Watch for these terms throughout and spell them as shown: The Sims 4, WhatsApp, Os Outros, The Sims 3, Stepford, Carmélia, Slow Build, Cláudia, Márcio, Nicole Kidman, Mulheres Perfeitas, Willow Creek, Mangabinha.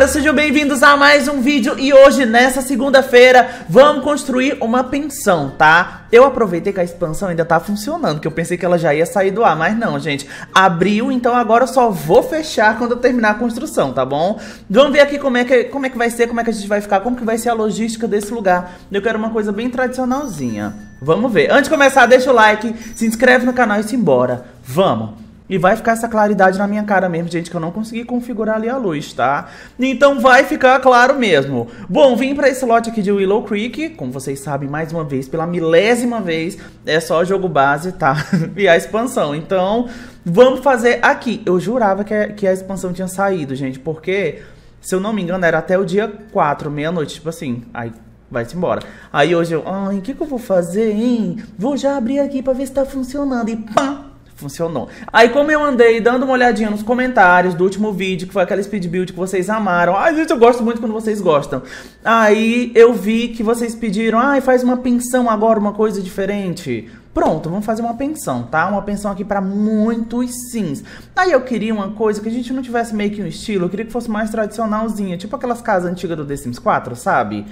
galera, sejam bem-vindos a mais um vídeo e hoje, nessa segunda-feira, vamos construir uma pensão, tá? Eu aproveitei que a expansão ainda tá funcionando, que eu pensei que ela já ia sair do ar, mas não, gente. Abriu, então agora eu só vou fechar quando eu terminar a construção, tá bom? Vamos ver aqui como é que vai ser, como é que a gente vai ficar, como que vai ser a logística desse lugar. Eu quero uma coisa bem tradicionalzinha. Vamos ver. Antes de começar, deixa o like, se inscreve no canal e simbora. Vamos! E vai ficar essa claridade na minha cara mesmo, gente, que eu não consegui configurar ali a luz, tá? Então vai ficar claro mesmo. Bom, vim pra esse lote aqui de Willow Creek, como vocês sabem, mais uma vez, pela milésima vez, é só jogo base, tá? E a expansão, então vamos fazer aqui. Eu jurava que a expansão tinha saído, gente, porque, se eu não me engano, era até o dia 4, meia-noite, tipo assim, aí vai-se embora. Aí hoje eu, ai, o que que eu vou fazer, hein? Vou já abrir aqui pra ver se tá funcionando e pá! Funcionou. Aí, como eu andei dando uma olhadinha nos comentários do último vídeo, que foi aquela speed build que vocês amaram. Ai, gente, eu gosto muito quando vocês gostam. Aí, eu vi que vocês pediram, ai, faz uma pensão agora, uma coisa diferente. Pronto, vamos fazer uma pensão, tá? Uma pensão aqui pra muitos sims. Aí eu queria uma coisa que a gente não tivesse meio que um estilo, eu queria que fosse mais tradicionalzinha. Tipo aquelas casas antigas do The Sims 4, sabe?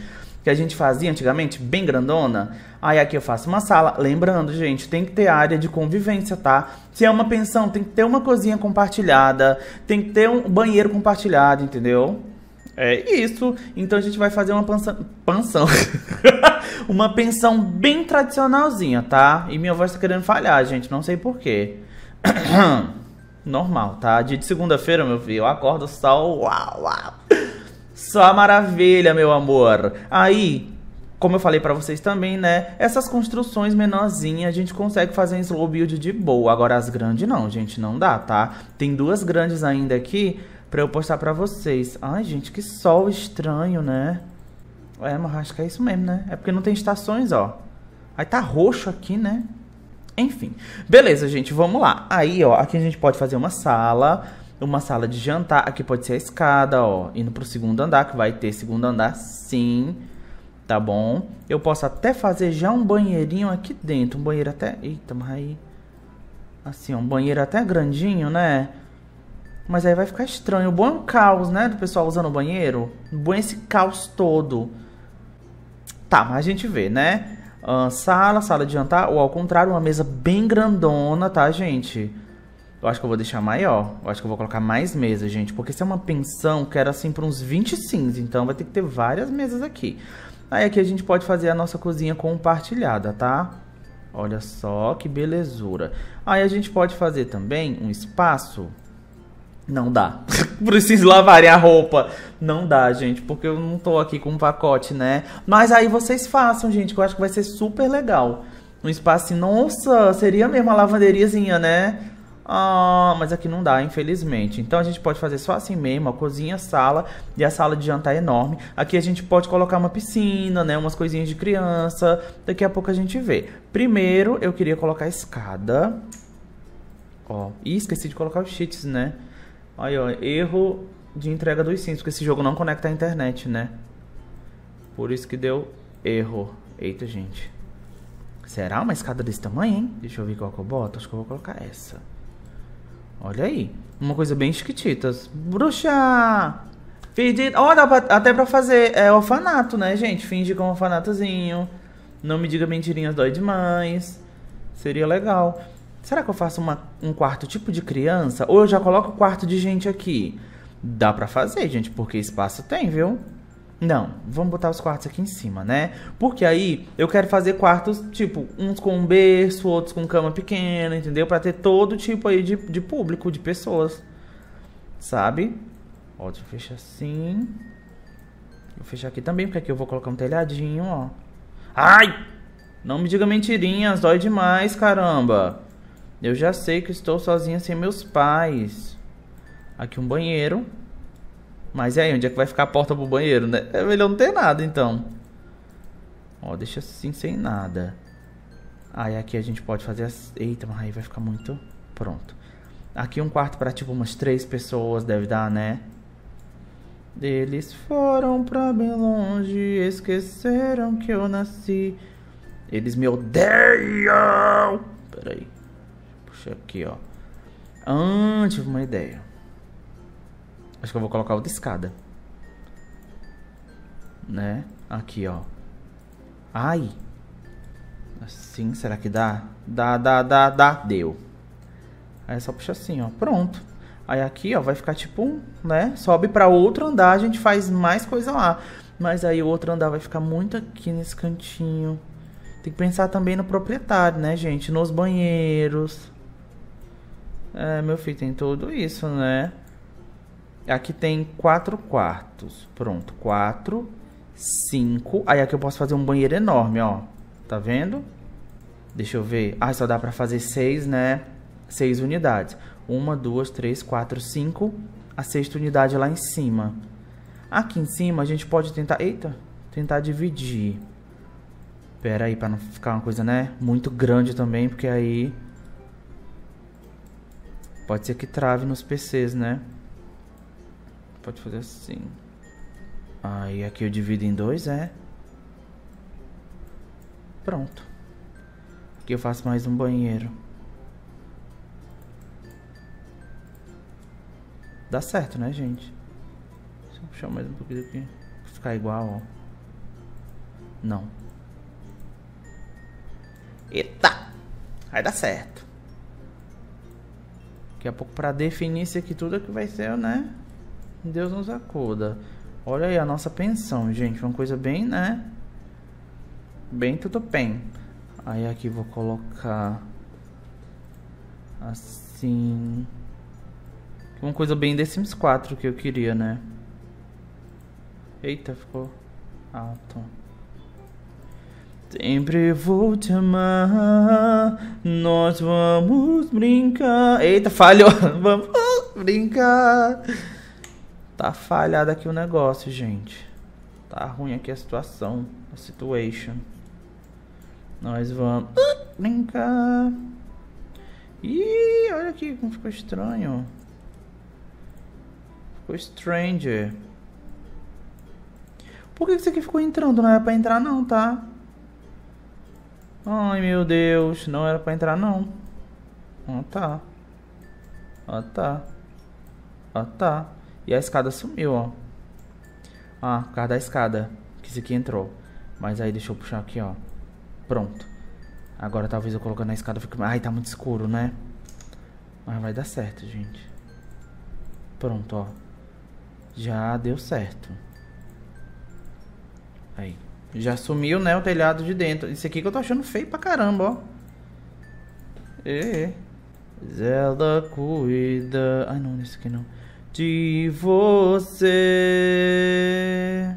Que a gente fazia antigamente, bem grandona. Aí aqui eu faço uma sala. Lembrando, gente, tem que ter área de convivência, tá? Se é uma pensão, tem que ter uma cozinha compartilhada, tem que ter um banheiro compartilhado, entendeu? É isso. Então a gente vai fazer uma pensão. Uma pensão bem tradicionalzinha, tá? E minha voz tá querendo falhar, gente. Não sei porquê. Normal, tá? Dia de segunda-feira, meu filho, eu acordo só... Uau, uau. Só maravilha, meu amor. Aí, como eu falei pra vocês também, né? Essas construções menorzinhas, a gente consegue fazer em slow build de boa. Agora, as grandes não, gente. Não dá, tá? Tem duas grandes ainda aqui pra eu postar pra vocês. Ai, gente, que sol estranho, né? É, mas acho que é isso mesmo, né? É porque não tem estações, ó. Aí tá roxo aqui, né? Enfim. Beleza, gente. Vamos lá. Aí, ó. Aqui a gente pode fazer uma sala... Uma sala de jantar, aqui pode ser a escada, ó, indo pro segundo andar, que vai ter segundo andar sim, tá bom? Eu posso até fazer já um banheirinho aqui dentro, um banheiro até, eita, mas aí, assim, um banheiro até grandinho, né? Mas aí vai ficar estranho, o bom é o caos, né, do pessoal usando o banheiro, o bom é esse caos todo. Tá, mas a gente vê, né? Sala de jantar, ou ao contrário, uma mesa bem grandona, tá, gente? Eu acho que eu vou deixar maior. Eu acho que eu vou colocar mais mesas, gente. Porque se é uma pensão, que era assim para uns 20 sims. Então vai ter que ter várias mesas aqui. Aí aqui a gente pode fazer a nossa cozinha compartilhada, tá? Olha só que belezura. Aí a gente pode fazer também um espaço... Não dá. Preciso lavarem a roupa. Não dá, gente, porque eu não tô aqui com um pacote, né? Mas aí vocês façam, gente, que eu acho que vai ser super legal. Um espaço assim, nossa, seria mesmo uma lavanderiazinha, né? Ah, mas aqui não dá, infelizmente. Então a gente pode fazer só assim mesmo, a cozinha, sala. E a sala de jantar é enorme. Aqui a gente pode colocar uma piscina, né? Umas coisinhas de criança. Daqui a pouco a gente vê. Primeiro eu queria colocar a escada. Ó, e esqueci de colocar os cheats, né? Aí, ó, erro de entrega dos sims, porque esse jogo não conecta à internet, né? Por isso que deu erro. Eita, gente. Será uma escada desse tamanho, hein? Deixa eu ver qual que eu boto, acho que eu vou colocar essa. Olha aí, uma coisa bem chiquititas. Bruxa! Fingir... Ó, dá pra, até pra fazer orfanato, né, gente? Finge com um orfanatozinho. Não me diga mentirinhas, dói demais. Seria legal. Será que eu faço um quarto tipo de criança? Ou eu já coloco o quarto de gente aqui? Dá pra fazer, gente, porque espaço tem, viu? Não, vamos botar os quartos aqui em cima, né? Porque aí eu quero fazer quartos, tipo, uns com um berço, outros com cama pequena, entendeu? Pra ter todo tipo aí de público, de pessoas, sabe? Ó, deixa eu fechar assim. Vou fechar aqui também, porque aqui eu vou colocar um telhadinho, ó. Ai! Não me diga mentirinhas, dói demais, caramba! Eu já sei que estou sozinha sem meus pais. Aqui um banheiro. Mas e aí, onde é que vai ficar a porta pro banheiro, né? É melhor não ter nada, então. Ó, deixa assim, sem nada. Aí aqui a gente pode fazer... Eita, mas aí vai ficar muito... Pronto. Aqui um quarto pra, tipo, umas 3 pessoas, deve dar, né? Eles foram pra bem longe, esqueceram que eu nasci. Eles me odeiam! Pera aí. Puxa aqui, ó. Ah, tive uma ideia. Acho que eu vou colocar outra escada. né? Aqui, ó. Ai! Assim, será que dá? Dá. Deu. Aí é só puxar assim, ó. Pronto. Aí aqui, ó, vai ficar tipo um, né? Sobe pra outro andar, a gente faz mais coisa lá. Mas aí o outro andar vai ficar muito aqui nesse cantinho. Tem que pensar também no proprietário, né, gente? Nos banheiros. É, meu filho, tem tudo isso, né? Aqui tem 4 quartos. Pronto, 4, 5. Aí aqui eu posso fazer um banheiro enorme, ó. Tá vendo? Deixa eu ver. Ah, só dá pra fazer 6, né? 6 unidades. 1, 2, 3, 4, 5. A 6ª unidade lá em cima. Aqui em cima a gente pode tentar... Eita! Tentar dividir. Pera aí, pra não ficar uma coisa, né? Muito grande também, porque aí... Pode ser que trave nos PCs, né? Pode fazer assim. Aí aqui eu divido em 2, é. Pronto. Aqui eu faço mais um banheiro. Dá certo, né, gente? Deixa eu puxar mais um pouquinho aqui. Ficar igual, ó. Não. Eita! Aí dá certo. Daqui a pouco pra definir isso aqui tudo que vai ser, né? Deus nos acuda. Olha aí a nossa pensão, gente. Uma coisa bem, né? Bem tudo bem. Aí aqui vou colocar assim. Uma coisa bem The Sims 4 que eu queria, né? Eita, ficou alto. Sempre vou te amar, nós vamos brincar. Eita, falhou. Vamos brincar. Tá falhado aqui o negócio, gente. Tá ruim aqui a situação. A situation. Nós vamos brincar. Ih, olha aqui como ficou estranho. Ficou stranger. Por que isso aqui ficou entrando? Não era pra entrar não, tá? Ai, meu Deus. Não era pra entrar não. Ah, tá. Ah, tá. Ah, tá. E a escada sumiu, ó. Ah, por causa da escada. Que isso aqui entrou. Mas aí deixa eu puxar aqui, ó. Pronto. Agora talvez eu colocando na escada fique... Ai, tá muito escuro, né? Mas vai dar certo, gente. Pronto, ó. Já deu certo. Aí. Já sumiu, né, o telhado de dentro. Isso aqui que eu tô achando feio pra caramba, ó. E Zelda cuida... Ai, não, isso aqui não. De você.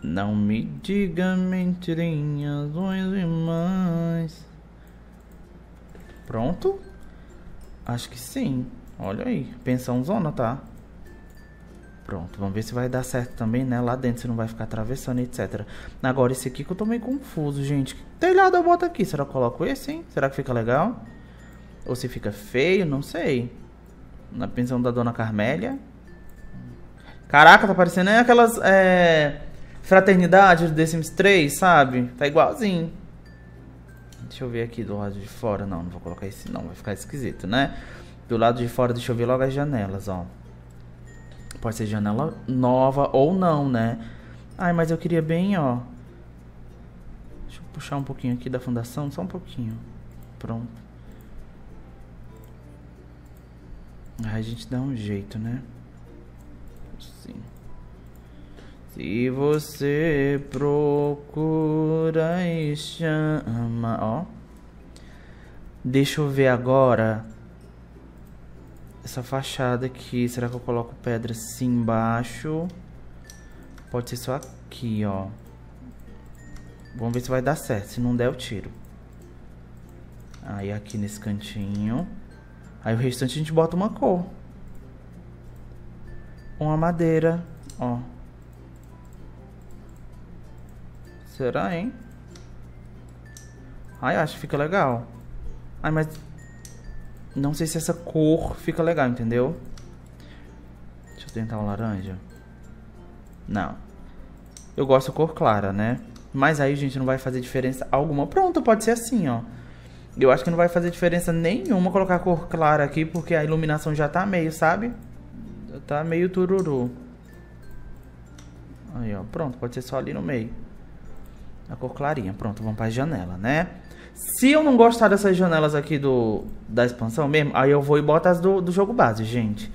Não me diga mentirinhas, dois irmãs. Pronto? Acho que sim. Olha aí, pensão zona, tá? Pronto, vamos ver se vai dar certo também, né? Lá dentro, se não vai ficar atravessando, etc. Agora, esse aqui que eu tô meio confuso, gente. Que telhado eu boto aqui? Será que eu coloco esse, hein? Será que fica legal? Ou se fica feio, não sei. Na pensão da Dona Carmélia. Caraca, tá parecendo aquelas fraternidades do The Sims 3, sabe? Tá igualzinho. Deixa eu ver aqui do lado de fora. Não, não vou colocar esse não, vai ficar esquisito, né? Do lado de fora, deixa eu ver logo as janelas, ó. Pode ser janela nova ou não, né? Ai, mas eu queria bem, ó. Deixa eu puxar um pouquinho aqui da fundação, só um pouquinho. Pronto. Aí a gente dá um jeito, né? Assim. Se você procura e chama... Ó. Deixa eu ver agora. Essa fachada aqui. Será que eu coloco pedra assim embaixo? Pode ser só aqui, ó. Vamos ver se vai dar certo. Se não der, eu tiro. Aí aqui nesse cantinho... Aí o restante a gente bota uma cor. Uma madeira, ó. Será, hein? Ai, acho que fica legal. Ai, mas... Não sei se essa cor fica legal, entendeu? Deixa eu tentar um laranja. Não. Eu gosto da cor clara, né? Mas aí, gente, não vai fazer diferença alguma. Pronto, pode ser assim, ó. Eu acho que não vai fazer diferença nenhuma colocar a cor clara aqui, porque a iluminação já tá meio, sabe? Tá meio tururu. Aí, ó, pronto, pode ser só ali no meio. A cor clarinha, pronto, vamos para a janela, né? Se eu não gostar dessas janelas aqui da expansão mesmo, aí eu vou e boto as do jogo base, gente.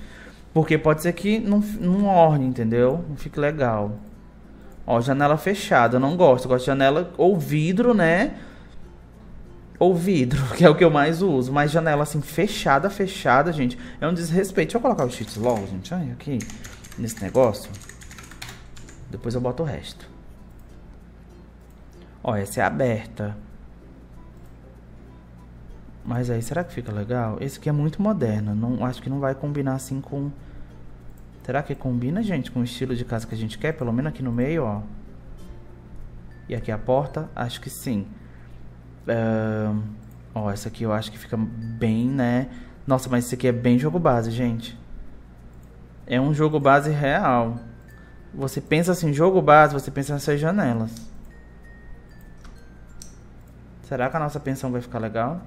Porque pode ser que não orne, entendeu? Não fique legal. Ó, janela fechada, eu não gosto. Eu gosto de janela ou vidro, né? Ou vidro, que é o que eu mais uso. Mas janela assim, fechada, fechada, gente, é um desrespeito. Deixa eu colocar os cheats logo, gente, aí, aqui, nesse negócio. Depois eu boto o resto. Ó, essa é aberta. Mas aí, será que fica legal? Esse aqui é muito moderno. Não, acho que não vai combinar assim com... Será que combina, gente, com o estilo de casa que a gente quer? Pelo menos aqui no meio, ó. E aqui a porta? Acho que sim. Ó, essa aqui eu acho que fica bem, né? Nossa, mas esse aqui é bem jogo base, gente. É um jogo base real. Você pensa assim, jogo base, você pensa nessas janelas. Será que a nossa pensão vai ficar legal?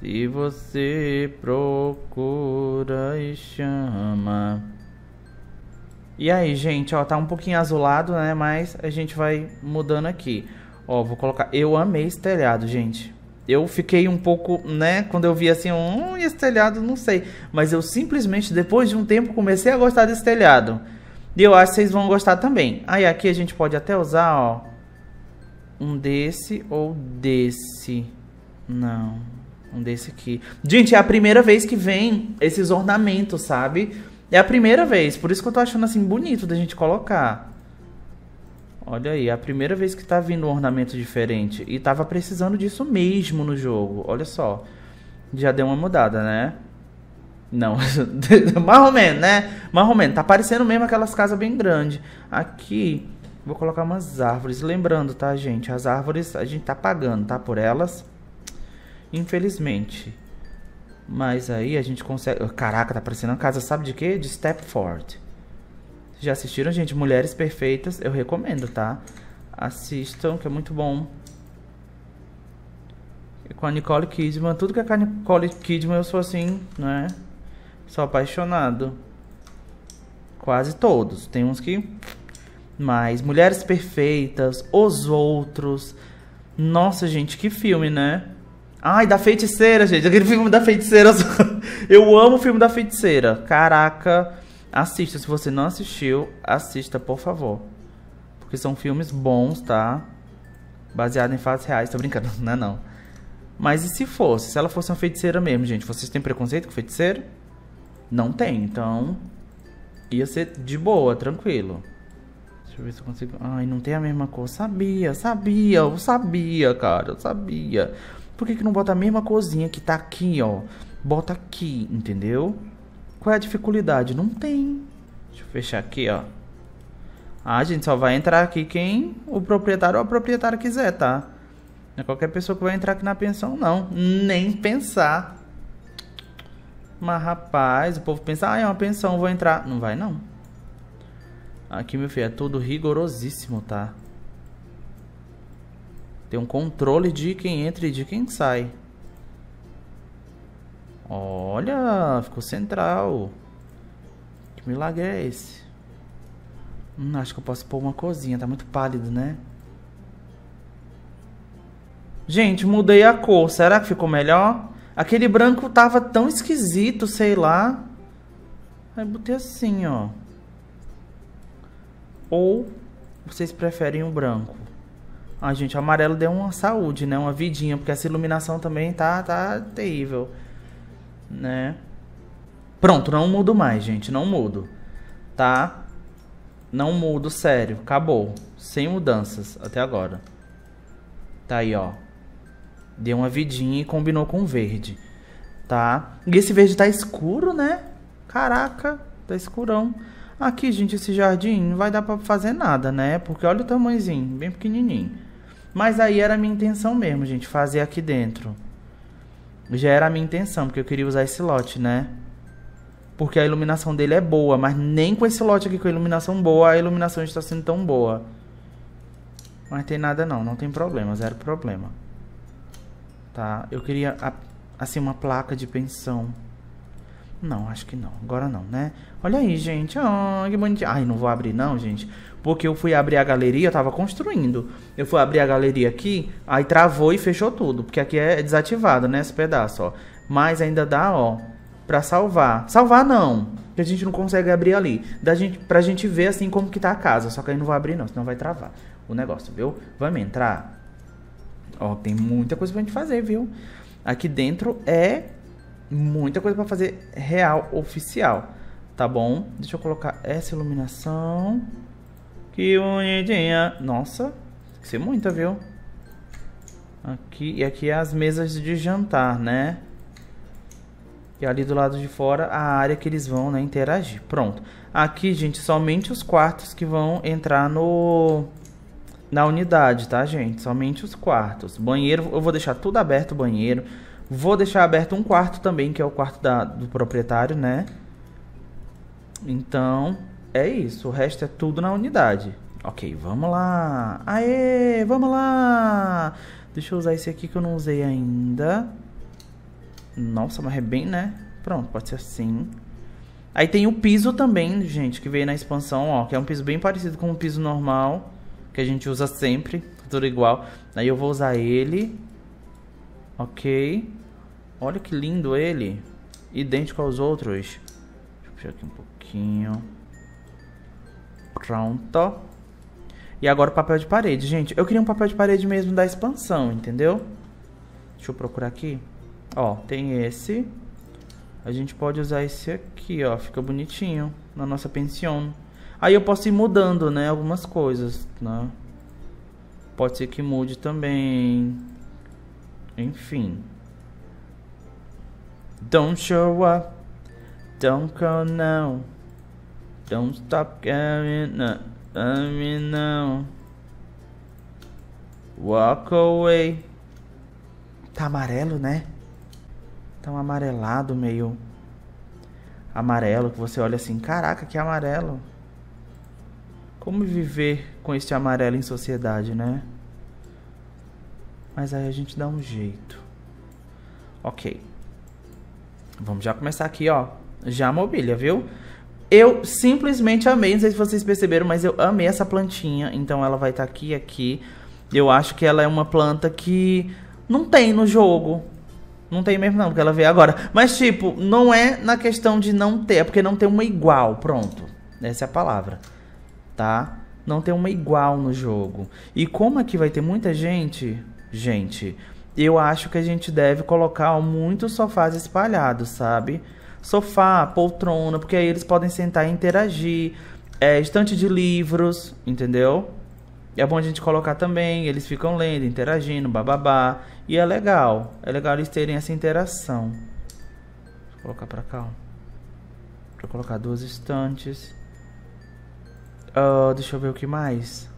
Se você procura e chama. E aí, gente, ó, tá um pouquinho azulado, né? Mas a gente vai mudando aqui. Ó, vou colocar... Eu amei esse telhado, gente. Eu fiquei um pouco, né? Quando eu vi assim, esse telhado, não sei. Mas eu simplesmente, depois de um tempo, comecei a gostar desse telhado. E eu acho que vocês vão gostar também. Aí aqui a gente pode até usar, ó, um desse ou desse. Não... Um desse aqui. Gente, é a primeira vez que vem esses ornamentos, sabe? É a primeira vez. Por isso que eu tô achando, assim, bonito da gente colocar. Olha aí, é a primeira vez que tá vindo um ornamento diferente. E tava precisando disso mesmo no jogo. Olha só. Já deu uma mudada, né? Não. Mais ou menos, né? Mais ou menos. Tá parecendo mesmo aquelas casas bem grandes. Aqui, vou colocar umas árvores. Lembrando, tá, gente? As árvores, a gente tá pagando, tá? Por elas. Infelizmente. Mas aí a gente consegue... Caraca, tá parecendo uma casa, sabe de quê? De Stepford. Já assistiram, gente? Mulheres Perfeitas. Eu recomendo, tá? Assistam, que é muito bom. E com a Nicole Kidman. Tudo que é com a Nicole Kidman eu sou assim, né? Sou apaixonado. Quase todos. Tem uns que... Mas Mulheres Perfeitas, Os Outros. Nossa, gente, que filme, né? Ai, da feiticeira, gente. Aquele filme da feiticeira. Eu amo o filme da feiticeira. Caraca. Assista. Se você não assistiu, assista, por favor. Porque são filmes bons, tá? Baseado em fatos reais. Tô brincando. Não é não. Mas e se fosse? Se ela fosse uma feiticeira mesmo, gente? Vocês têm preconceito com feiticeira? Não tem. Então, ia ser de boa, tranquilo. Deixa eu ver se eu consigo... Ai, não tem a mesma cor. Sabia. Eu sabia, cara. Eu sabia. Por que que não bota a mesma cozinha que tá aqui, ó? Bota aqui, entendeu? Qual é a dificuldade? Não tem. Deixa eu fechar aqui, ó. Ah, gente, só vai entrar aqui quem o proprietário ou a proprietária quiser, tá? Não é qualquer pessoa que vai entrar aqui na pensão, não. Nem pensar. Mas, rapaz, o povo pensa, ah, é uma pensão, vou entrar. Não vai, não. Aqui, meu filho, é tudo rigorosíssimo, tá? Tem um controle de quem entra e de quem sai. Olha, ficou central. Que milagre é esse? Acho que eu posso pôr uma cozinha, tá muito pálido, né? Gente, mudei a cor, será que ficou melhor? Aquele branco tava tão esquisito, sei lá. Aí botei assim, ó. Ou vocês preferem o branco? Ah, gente, o amarelo deu uma saúde, né? Uma vidinha, porque essa iluminação também tá terrível, né? Pronto, não mudo mais, gente, não mudo, tá? Não mudo, sério, acabou. Sem mudanças até agora. Tá aí, ó. Deu uma vidinha e combinou com o verde, tá? E esse verde tá escuro, né? Caraca, tá escurão. Aqui, gente, esse jardim não vai dar pra fazer nada, né? Porque olha o tamanhozinho, bem pequenininho. Mas aí era a minha intenção mesmo, gente, fazer aqui dentro. Já era a minha intenção, porque eu queria usar esse lote, né? Porque a iluminação dele é boa, mas nem com esse lote aqui com a iluminação boa, a iluminação está sendo tão boa. Mas tem nada não, não tem problema, zero problema. Tá, eu queria, assim, uma placa de pensão. Não, acho que não. Agora não, né? Olha aí, gente. Ah, que bonitinho. Ai, não vou abrir não, gente. Porque eu fui abrir a galeria, eu tava construindo. Eu fui abrir a galeria aqui, aí travou e fechou tudo. Porque aqui é desativado, né? Esse pedaço, ó. Mas ainda dá, ó, pra salvar. Salvar não, porque a gente não consegue abrir ali. Pra gente ver, assim, como que tá a casa. Só que aí não vou abrir não, senão vai travar o negócio, viu? Vamos entrar. Ó, tem muita coisa pra gente fazer, viu? Aqui dentro é... muita coisa pra fazer real, oficial. Tá bom? Deixa eu colocar essa iluminação. Que bonitinha. Nossa, tem que ser muita, viu? Aqui, e aqui é as mesas de jantar, né? E ali do lado de fora, a área que eles vão, né, interagir. Pronto. Aqui, gente, somente os quartos que vão entrar no... na unidade, tá, gente? Somente os quartos. Banheiro, eu vou deixar tudo aberto, o banheiro. Vou deixar aberto um quarto também, que é o quarto do proprietário, né? Então, é isso. O resto é tudo na unidade. Ok, vamos lá. Aê, vamos lá. Deixa eu usar esse aqui que eu não usei ainda. Nossa, mas é bem, né? Pronto, pode ser assim. Aí tem o piso também, gente, que veio na expansão, ó. Que é um piso bem parecido com o piso normal, que a gente usa sempre, tudo igual. Aí eu vou usar ele... ok. Olha que lindo ele. Idêntico aos outros. Deixa eu puxar aqui um pouquinho. Pronto. E agora o papel de parede, gente. Eu queria um papel de parede mesmo da expansão, entendeu? Deixa eu procurar aqui. Ó, tem esse. A gente pode usar esse aqui, ó. Fica bonitinho na nossa pensão. Aí eu posso ir mudando, né? Algumas coisas, né? Pode ser que mude também. Enfim. Don't show up. Don't go now. Don't stop coming up. Coming now. Walk away. Tá amarelo, né? Tá um amarelado meio... amarelo, que você olha assim, caraca, que amarelo. Como viver com este amarelo em sociedade, né? Mas aí a gente dá um jeito. Ok. Vamos já começar aqui, ó. Já a mobília, viu? Eu simplesmente amei. Não sei se vocês perceberam, mas eu amei essa plantinha. Então ela vai estar aqui e aqui. Eu acho que ela é uma planta que não tem no jogo. Não tem mesmo não, porque ela veio agora. Mas tipo, não é na questão de não ter. É porque não tem uma igual. Pronto. Essa é a palavra. Tá? Não tem uma igual no jogo. E como aqui vai ter muita gente... gente, eu acho que a gente deve colocar muitos sofás espalhados, sabe? Sofá, poltrona, porque aí eles podem sentar e interagir. É, estante de livros, entendeu? É bom a gente colocar também, eles ficam lendo, interagindo, bababá. E é legal eles terem essa interação. Vou colocar pra cá, ó. Vou colocar duas estantes. Deixa eu ver o que mais...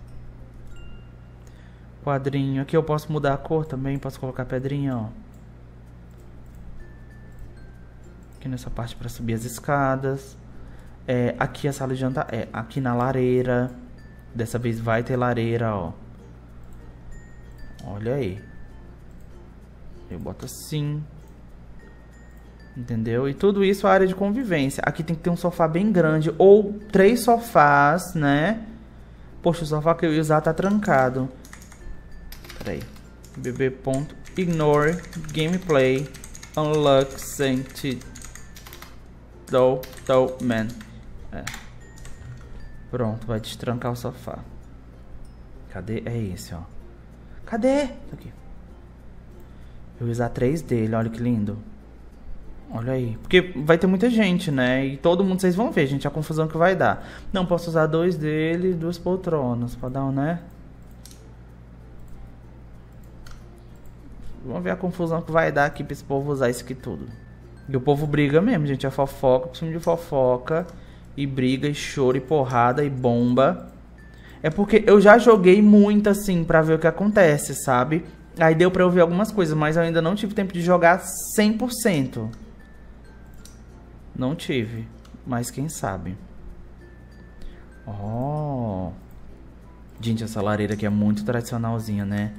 quadrinho. Aqui eu posso mudar a cor também. Posso colocar pedrinha, ó. Aqui nessa parte pra subir as escadas. É, aqui a sala de jantar. É, aqui na lareira. Dessa vez vai ter lareira, ó. Olha aí. Eu boto assim. Entendeu? E tudo isso é área de convivência. Aqui tem que ter um sofá bem grande. Ou 3 sofás, né? Poxa, o sofá que eu ia usar tá trancado. bb.ignore gameplay unlock sentid man. É. Pronto, vai destrancar o sofá. Cadê? É esse, ó. Cadê? Aqui. Eu vou usar 3 dele, olha que lindo. Olha aí. Porque vai ter muita gente, né? E todo mundo, vocês vão ver, gente, a confusão que vai dar. Não, posso usar 2 dele e 2 poltronas pra dar um, né? Vamos ver a confusão que vai dar aqui pra esse povo usar isso aqui tudo. E o povo briga mesmo, gente. É fofoca, costume de fofoca. E briga, e choro, e porrada, e bomba. É porque eu já joguei muito, assim, pra ver o que acontece, sabe? Aí deu pra eu ver algumas coisas, mas eu ainda não tive tempo de jogar 100%. Não tive. Mas quem sabe. Ó. Gente, essa lareira aqui é muito tradicionalzinha, né?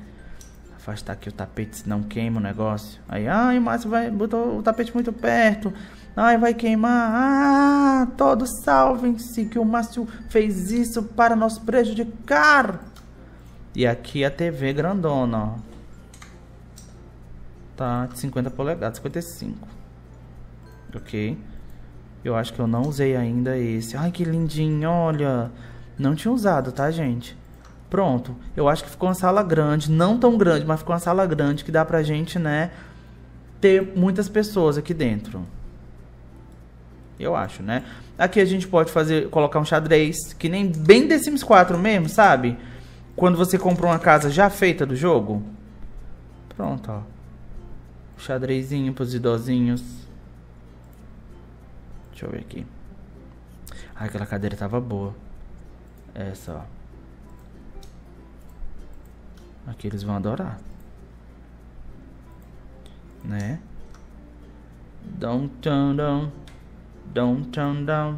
afastar aqui o tapete, senão queima o negócio. Aí, ai, o Márcio vai, botou o tapete muito perto. Ai, vai queimar. Ah, todos salvem-se que o Márcio fez isso para nos prejudicar. E aqui a TV grandona, ó. Tá, de 50 polegadas, 55. Ok. Eu acho que eu não usei ainda esse. Ai, que lindinho, olha. Não tinha usado, tá, gente? Pronto. Eu acho que ficou uma sala grande. Não tão grande, mas ficou uma sala grande que dá pra gente, né, ter muitas pessoas aqui dentro. Eu acho, né? Aqui a gente pode fazer, colocar um xadrez, que nem bem The Sims 4 mesmo, sabe? Quando você comprou uma casa já feita do jogo. Pronto, ó. Xadrezinho pros idosinhos. Deixa eu ver aqui. Ai, aquela cadeira tava boa. Essa, ó. Aqui eles vão adorar. Né? Don't turn down. Don't turn down.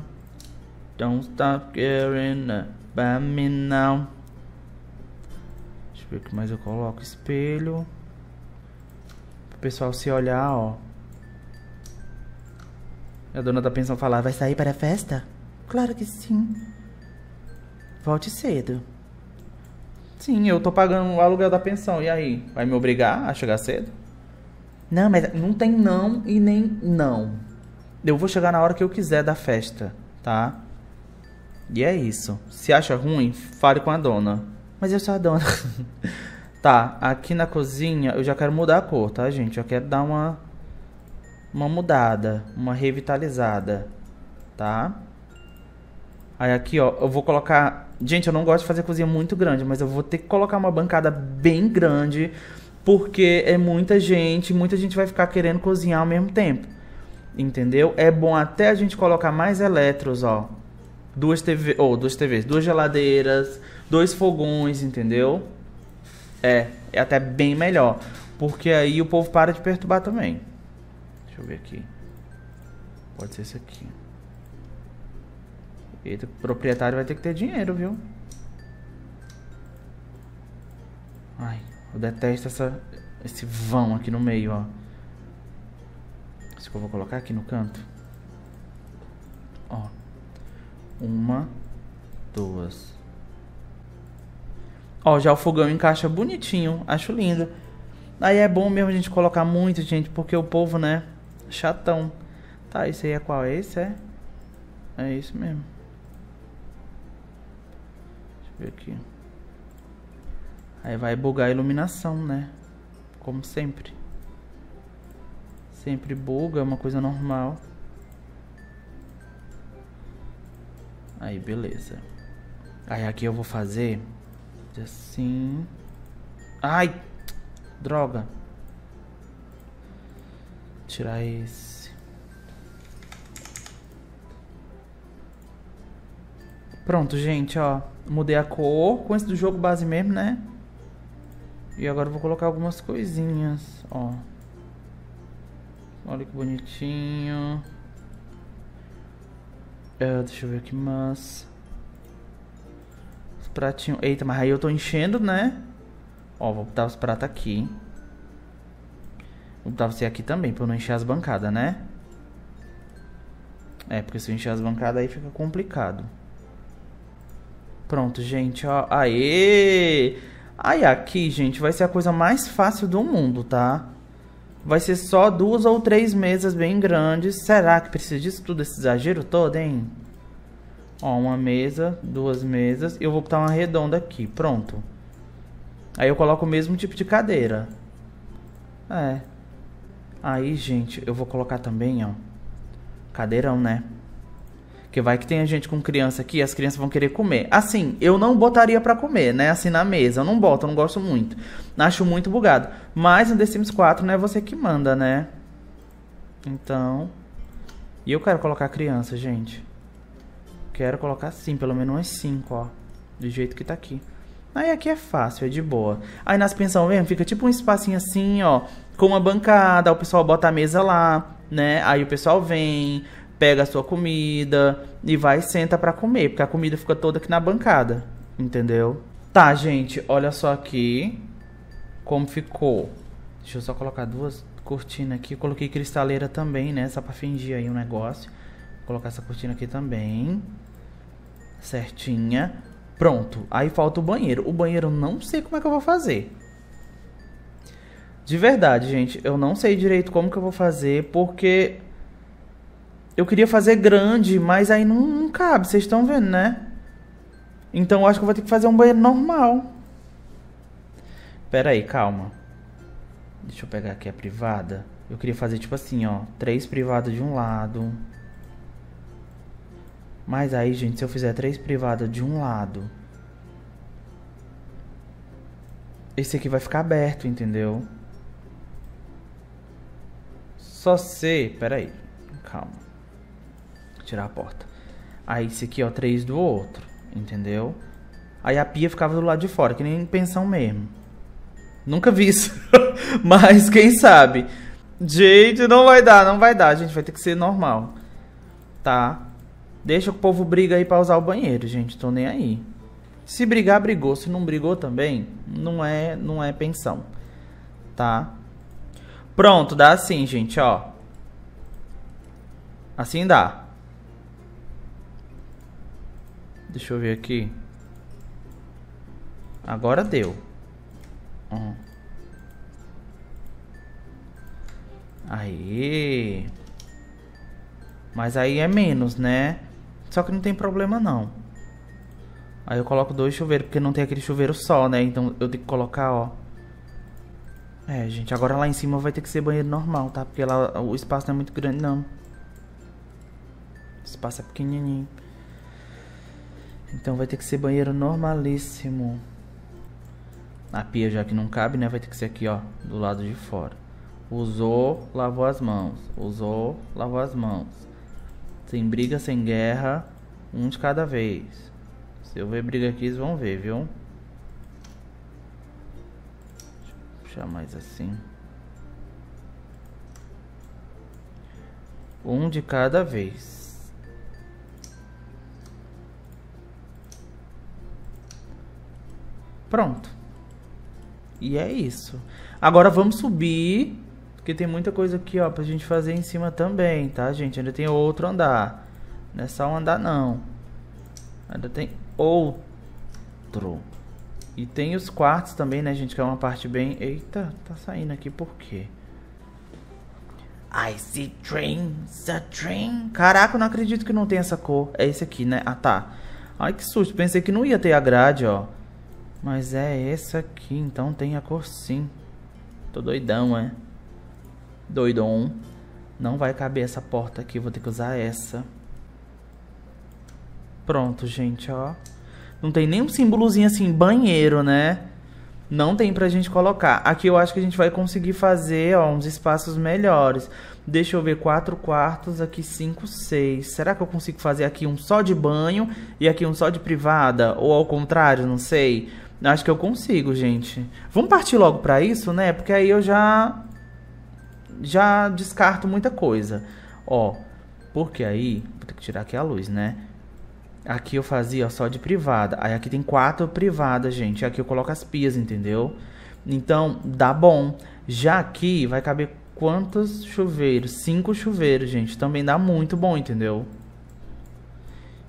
Don't stop caring about me now. Deixa eu ver o que mais eu coloco. Espelho. O pessoal se olhar, ó. A dona da pensão falar, vai sair para a festa? Claro que sim. Volte cedo. Sim, eu tô pagando o aluguel da pensão, e aí? Vai me obrigar a chegar cedo? Não, mas não tem não e nem não. Eu vou chegar na hora que eu quiser da festa, tá? E é isso. Se acha ruim, fale com a dona. Mas eu sou a dona. Tá, aqui na cozinha eu já quero mudar a cor, tá, gente? Eu quero dar uma mudada, uma revitalizada, tá? Aí aqui, ó, eu vou colocar... Gente, eu não gosto de fazer cozinha muito grande, mas eu vou ter que colocar uma bancada bem grande, porque é muita gente vai ficar querendo cozinhar ao mesmo tempo, entendeu? É bom até a gente colocar mais eletros, ó. Duas TVs, duas geladeiras, dois fogões, entendeu? É até bem melhor, porque aí o povo para de perturbar também. Deixa eu ver aqui. Pode ser esse aqui. Eita, o proprietário vai ter que ter dinheiro, viu? Ai, eu detesto esse vão aqui no meio, ó. Isso que eu vou colocar aqui no canto. Ó. Uma, duas... Ó, já o fogão encaixa bonitinho, acho lindo. Aí é bom mesmo a gente colocar muito, gente, porque o povo, né, chatão. Tá, esse aí é qual? Esse é? É isso mesmo. Deixa eu ver aqui. Aí vai bugar a iluminação, né? Como sempre. Sempre buga, é uma coisa normal. Aí, beleza. Aí aqui eu vou fazer... assim. Ai, droga. Tirar esse. Pronto, gente, ó. Mudei a cor com esse do jogo base mesmo, né? E agora eu vou colocar algumas coisinhas, ó. Olha que bonitinho. Deixa eu ver aqui, mas... pratinho. Eita, mas aí eu tô enchendo, né? Ó, vou botar os pratos aqui. Vou botar você aqui também, pra eu não encher as bancadas, né? É, porque se eu encher as bancadas aí fica complicado. Pronto, gente, ó. Aê! Aí aqui, gente, vai ser a coisa mais fácil do mundo, tá? Vai ser só 2 ou 3 mesas bem grandes. Será que precisa disso tudo, esse exagero todo, hein? Ó, uma mesa, 2 mesas. Eu vou botar uma redonda aqui, pronto. Aí eu coloco o mesmo tipo de cadeira. É. Aí, gente, eu vou colocar também, ó, cadeirão, né? Porque vai que tem a gente com criança aqui, as crianças vão querer comer. Assim, eu não botaria pra comer, né? Assim, na mesa, eu não boto, eu não gosto muito. Acho muito bugado. Mas no The Sims 4, né, é você que manda, né? Então... E eu quero colocar criança, gente. Quero colocar assim, pelo menos umas 5, ó. Do jeito que tá aqui. Aí aqui é fácil, é de boa. Aí nas pensões mesmo, fica tipo um espacinho assim, ó. Com uma bancada, o pessoal bota a mesa lá, né? Aí o pessoal vem, pega a sua comida e vai e senta pra comer. Porque a comida fica toda aqui na bancada, entendeu? Tá, gente, olha só aqui. como ficou. Deixa eu só colocar duas cortinas aqui. Eu coloquei cristaleira também, né? Só pra fingir aí o negócio. Vou colocar essa cortina aqui também. Certinha. Pronto. Aí falta o banheiro. O banheiro eu não sei como é que eu vou fazer. De verdade, gente. Eu não sei direito como que eu vou fazer, porque... eu queria fazer grande, mas aí não cabe. Vocês estão vendo, né? Então eu acho que eu vou ter que fazer um banheiro normal. Pera aí, calma. Deixa eu pegar aqui a privada. Eu queria fazer tipo assim, ó. 3 privadas de um lado. Mas aí, gente, se eu fizer 3 privadas de um lado, esse aqui vai ficar aberto, entendeu? Só se... pera aí. Calma. Vou tirar a porta. Aí esse aqui, ó. 3 do outro. Entendeu? Aí a pia ficava do lado de fora. Que nem pensão mesmo. Nunca vi isso, mas quem sabe. Gente, não vai dar, não vai dar, gente, vai ter que ser normal. Tá? Deixa que o povo briga aí pra usar o banheiro, gente, tô nem aí. Se brigar, brigou, se não brigou também, não é pensão. Tá? Pronto, dá assim, gente, ó. Assim dá. Deixa eu ver aqui. Agora deu. Aí, mas aí é menos, né? Só que não tem problema não. Aí eu coloco 2 chuveiros, porque não tem aquele chuveiro só, né? Então eu tenho que colocar, ó. É, gente, agora lá em cima vai ter que ser banheiro normal, tá? Porque lá o espaço não é muito grande, não. O espaço é pequenininho. Então vai ter que ser banheiro normalíssimo. A pia já que não cabe, né? Vai ter que ser aqui, ó. Do lado de fora. Usou, lavou as mãos. Usou, lavou as mãos. Sem briga, sem guerra. Um de cada vez. Se eu ver briga aqui, eles vão ver, viu? Deixa eu puxar mais assim. Um de cada vez. Pronto. E é isso. Agora vamos subir, porque tem muita coisa aqui, ó, pra gente fazer em cima também, tá, gente? Ainda tem outro andar. Não é só um andar, não. Ainda tem outro. E tem os quartos também, né, gente? Que é uma parte bem... eita, tá saindo aqui, por quê? I see trains, a train. Caraca, eu não acredito que não tem essa cor. É esse aqui, né? Ah, tá. Ai, que susto. Pensei que não ia ter a grade, ó. Mas é essa aqui, então tem a cor sim. Tô doidão, é? Doidão. Não vai caber essa porta aqui, vou ter que usar essa. Pronto, gente, ó. Não tem nenhum símbolozinho assim, banheiro, né? Não tem pra gente colocar. Aqui eu acho que a gente vai conseguir fazer, ó, uns espaços melhores. Deixa eu ver, 4 quartos, aqui 5, 6. Será que eu consigo fazer aqui um só de banho e aqui um só de privada? Ou ao contrário, não sei. Acho que eu consigo, gente. Vamos partir logo pra isso, né? Porque aí eu já descarto muita coisa. Ó, porque aí... vou ter que tirar aqui a luz, né? Aqui eu fazia, ó, só de privada. Aí aqui tem 4 privadas, gente. Aqui eu coloco as pias, entendeu? Então, dá bom. Já aqui vai caber quantos chuveiros? 5 chuveiros, gente. Também dá muito bom, entendeu?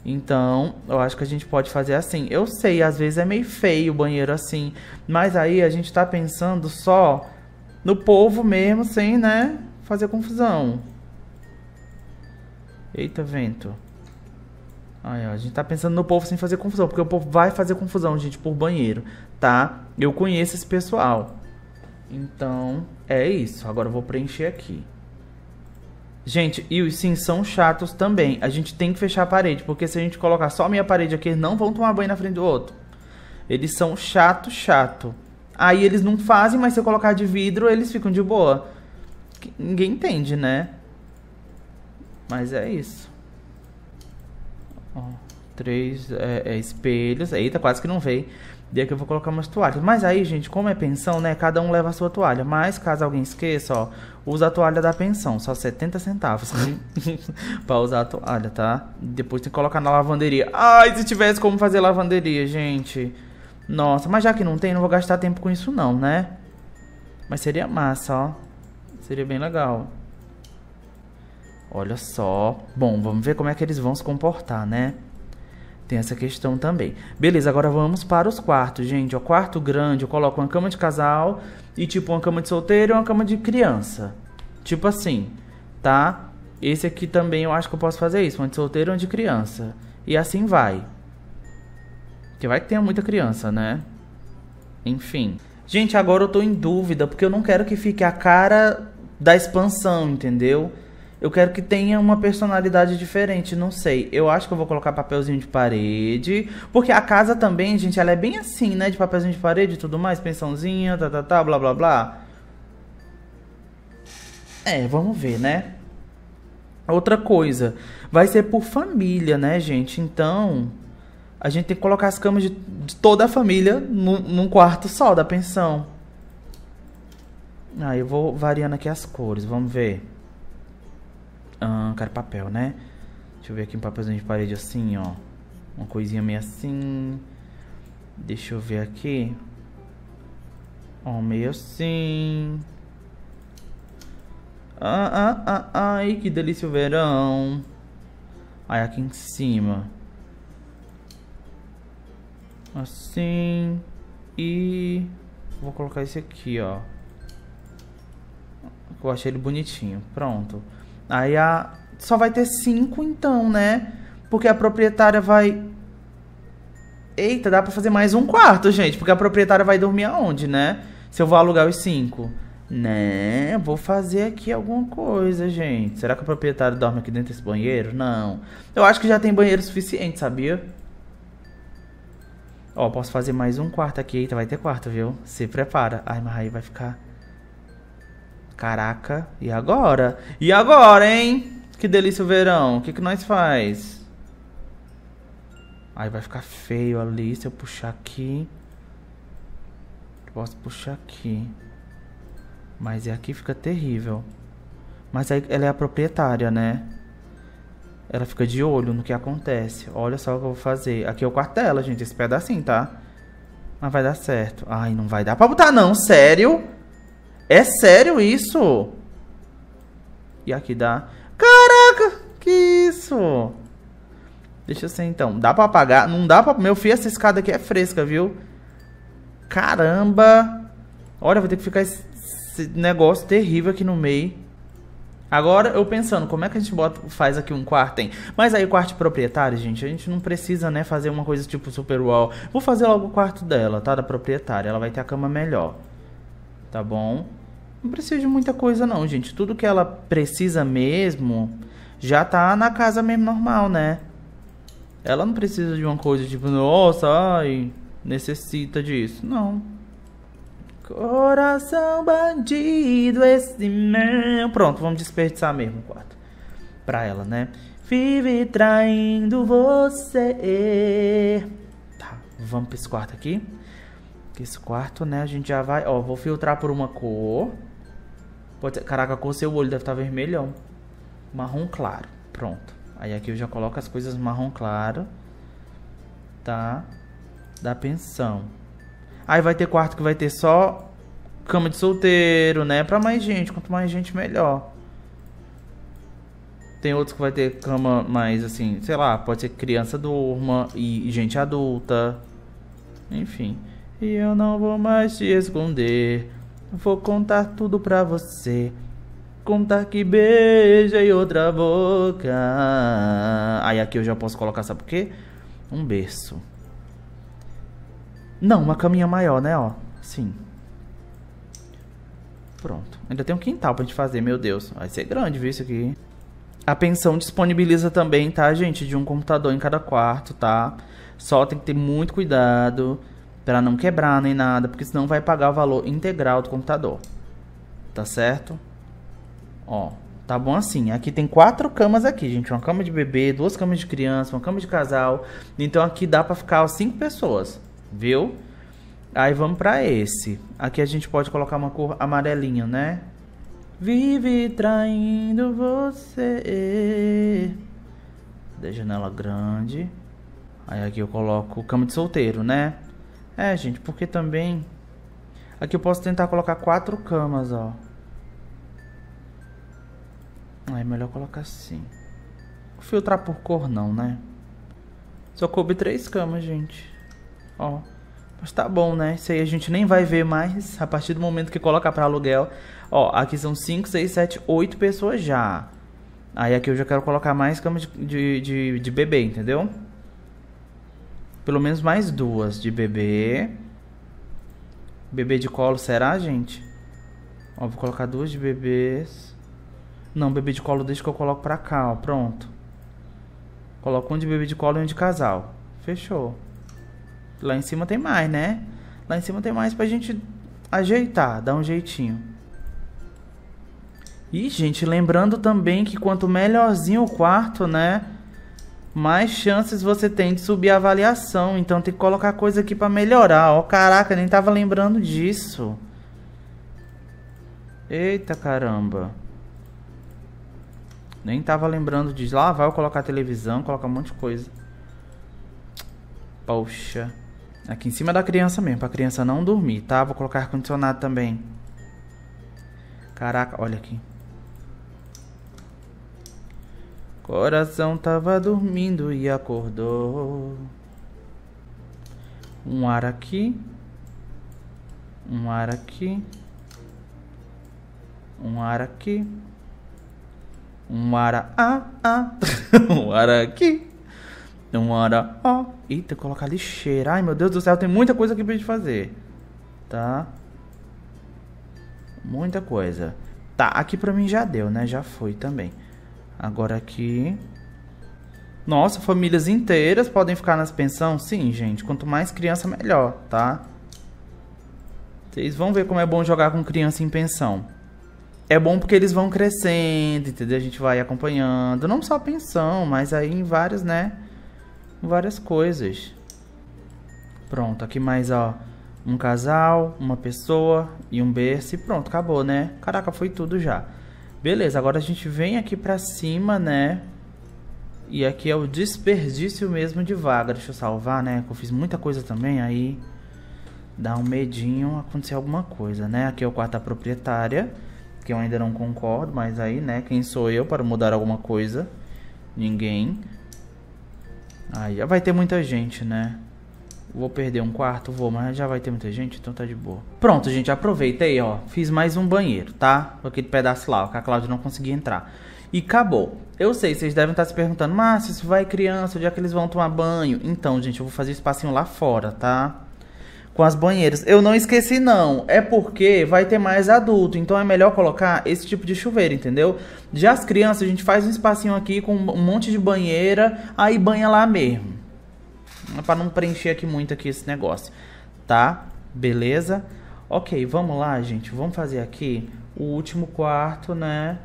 Então, eu acho que a gente pode fazer assim. Eu sei, às vezes é meio feio o banheiro assim. Mas aí a gente tá pensando só no povo mesmo, sem, né, fazer confusão. Eita, vento. Aí, ó, a gente tá pensando no povo sem fazer confusão. Porque o povo vai fazer confusão, gente, por banheiro, tá? Eu conheço esse pessoal. Então, é isso. Agora eu vou preencher aqui. Gente, e os Sims são chatos também. A gente tem que fechar a parede. Porque se a gente colocar só a minha parede aqui, eles não vão tomar banho na frente do outro. Eles são chato, chato. Aí eles não fazem, mas se eu colocar de vidro, eles ficam de boa. Ninguém entende, né? Mas é isso. Ó, 3 espelhos. Eita, quase que não veio. Daí que eu vou colocar umas toalhas. Mas aí, gente, como é pensão, né? Cada um leva a sua toalha. Mas caso alguém esqueça, ó, usa a toalha da pensão. Só 70 centavos pra usar a toalha, tá? Depois tem que colocar na lavanderia. Ai, se tivesse como fazer lavanderia, gente. Nossa, mas já que não tem, não vou gastar tempo com isso não, né? Mas seria massa, ó. Seria bem legal. Olha só. Bom, vamos ver como é que eles vão se comportar, né? Tem essa questão também. Beleza, agora vamos para os quartos, gente. O quarto grande, eu coloco uma cama de casal e tipo uma cama de solteiro e uma cama de criança. Tipo assim, tá? Esse aqui também eu acho que eu posso fazer isso. Uma de solteiro e uma de criança. E assim vai. Porque vai que tenha muita criança, né? Enfim. Gente, agora eu tô em dúvida, porque eu não quero que fique a cara da expansão, entendeu? Eu quero que tenha uma personalidade diferente, não sei. Eu acho que eu vou colocar papelzinho de parede, porque a casa também, gente, ela é bem assim, né? De papelzinho de parede e tudo mais, pensãozinha, tá, blá, blá, blá. É, vamos ver, né? Outra coisa, vai ser por família, né, gente? Então... a gente tem que colocar as camas de toda a família num quarto só da pensão. Ah, eu vou variando aqui as cores. Vamos ver. Ah, quero papel, né? Deixa eu ver aqui um papelzinho de parede assim, ó. Uma coisinha meio assim. Deixa eu ver aqui. Ó, meio assim. Ai, que delícia o verão. Aí aqui em cima. Assim. E vou colocar esse aqui, ó. Eu achei ele bonitinho. Pronto. Aí a... só vai ter 5 então, né? Porque a proprietária vai... Eita, dá pra fazer mais um quarto, gente. Porque a proprietária vai dormir aonde, né? Se eu vou alugar os 5. Né? Vou fazer aqui alguma coisa, gente. Será que a proprietária dorme aqui dentro desse banheiro? Não. Eu acho que já tem banheiro suficiente, sabia? Ó, posso fazer mais um quarto aqui. Eita, vai ter quarto, viu? Se prepara. Ai, mas aí vai ficar... Caraca. E agora? E agora, hein? Que delícia o verão. O que que nós faz? Aí vai ficar feio ali. Se eu puxar aqui... Posso puxar aqui. Mas aqui fica terrível. Mas aí ela é a proprietária, né? Ela fica de olho no que acontece. Olha só o que eu vou fazer. Aqui é o quarto dela, gente. Esse pedacinho, tá? Mas vai dar certo. Ai, não vai dar pra botar, não. Sério? É sério isso? E aqui dá... Caraca! Que isso? Deixa eu ser, então. Dá pra apagar? Não dá pra... Meu filho, essa escada aqui é fresca, viu? Caramba! Olha, vou ter que ficar esse negócio terrível aqui no meio. Agora, eu pensando, como é que a gente bota, faz aqui um quarto, hein? Mas aí, quarto proprietário, gente, a gente não precisa, né, fazer uma coisa tipo super wall. Vou fazer logo o quarto dela, tá? Da proprietária. Ela vai ter a cama melhor. Tá bom? Não precisa de muita coisa, não, gente. Tudo que ela precisa mesmo já tá na casa mesmo normal, né? Ela não precisa de uma coisa tipo, nossa, ai, necessita disso. Não. Coração bandido, esse meu... Pronto, vamos desperdiçar mesmo o quarto. Pra ela, né? Vive traindo você. Tá, vamos pra esse quarto aqui. Esse quarto, né? A gente já vai... Ó, vou filtrar por uma cor. Pode ser... Caraca, a cor seu olho deve estar vermelhão. Marrom claro. Pronto. Aí aqui eu já coloco as coisas marrom claro. Tá? Da pensão. Aí vai ter quarto que vai ter só cama de solteiro, né? Pra mais gente. Quanto mais gente, melhor. Tem outros que vai ter cama mais, assim, sei lá. Pode ser que criança durma e gente adulta. Enfim. E eu não vou mais te esconder. Vou contar tudo pra você. Contar que beijei outra boca. Aí aqui eu já posso colocar, sabe por quê? Um berço. Não, uma caminha maior, né, ó. Sim. Pronto. Ainda tem um quintal pra gente fazer, meu Deus. Vai ser grande, viu, isso aqui. A pensão disponibiliza também, tá, gente? De um computador em cada quarto, tá? Só tem que ter muito cuidado pra não quebrar nem nada, porque senão vai pagar o valor integral do computador. Tá certo? Ó, tá bom assim. Aqui tem 4 camas aqui, gente. Uma cama de bebê, 2 camas de criança, uma cama de casal. Então aqui dá pra ficar 5 pessoas. Viu? Aí vamos pra esse. Aqui a gente pode colocar uma cor amarelinha, né? Vive traindo você. Da janela grande. Aí aqui eu coloco cama de solteiro, né? É, gente, porque também... Aqui eu posso tentar colocar 4 camas, ó. É melhor colocar assim. Vou filtrar por cor não, né? Só coube 3 camas, gente. Ó. Mas tá bom, né? Isso aí a gente nem vai ver mais a partir do momento que colocar pra aluguel. Ó, aqui são 5, 6, 7, 8 pessoas já. Aí aqui eu já quero colocar mais camas de bebê, entendeu? Pelo menos mais 2 de bebê. Bebê de colo, será, gente? Ó, vou colocar 2 de bebês. Não, bebê de colo deixa que eu coloco pra cá, ó. Pronto. Coloco um de bebê de colo e um de casal. Fechou. Lá em cima tem mais, né? Lá em cima tem mais pra gente ajeitar, dar um jeitinho. E, gente, lembrando também que quanto melhorzinho o quarto, né? Mais chances você tem de subir a avaliação. Então tem que colocar coisa aqui pra melhorar. Ó, caraca, nem tava lembrando disso. Eita, caramba. Nem tava lembrando disso. Lá vai eu colocar televisão, colocar um monte de coisa. Poxa. Aqui em cima da criança mesmo, pra criança não dormir, tá? Vou colocar ar-condicionado também. Caraca, olha aqui. Coração tava dormindo e acordou. Um ar aqui. Um ar aqui. Um ar aqui. Um ar a. Um ar aqui. Um ar ó. Eita, colocar lixeira. Ai, meu Deus do céu, tem muita coisa aqui pra gente fazer. Tá? Muita coisa. Tá, aqui pra mim já deu, né? Já foi também. Agora aqui... Nossa, famílias inteiras podem ficar nas pensões? Sim, gente. Quanto mais criança, melhor, tá? Vocês vão ver como é bom jogar com criança em pensão. É bom porque eles vão crescendo, entendeu? A gente vai acompanhando. Não só a pensão, mas aí em vários, né? Várias coisas. Pronto, aqui mais, ó. Um casal, uma pessoa e um berço e pronto, acabou, né? Caraca, foi tudo já. Beleza, agora a gente vem aqui pra cima, né? E aqui é o desperdício mesmo de vaga. Deixa eu salvar, né? Que eu fiz muita coisa também, aí dá um medinho acontecer alguma coisa, né? Aqui é o quarto da proprietária, que eu ainda não concordo, mas aí, né? Quem sou eu para mudar alguma coisa? Ninguém. Aí já vai ter muita gente, né? Vou perder um quarto, vou, mas já vai ter muita gente, então tá de boa. Pronto, gente, aproveitei, ó. Fiz mais um banheiro, tá? Aquele pedaço lá, ó, que a Cláudia não conseguia entrar. E acabou. Eu sei, vocês devem estar se perguntando, Márcio, se vai criança, onde é que eles vão tomar banho? Então, gente, eu vou fazer o espacinho lá fora, tá? Com as banheiras. Eu não esqueci, não. É porque vai ter mais adulto, então é melhor colocar esse tipo de chuveiro, entendeu? Já as crianças, a gente faz um espacinho aqui com um monte de banheira, aí banha lá mesmo. Pra não preencher aqui muito aqui esse negócio. Tá? Beleza? Ok, vamos lá, gente. Vamos fazer aqui o último quarto, né?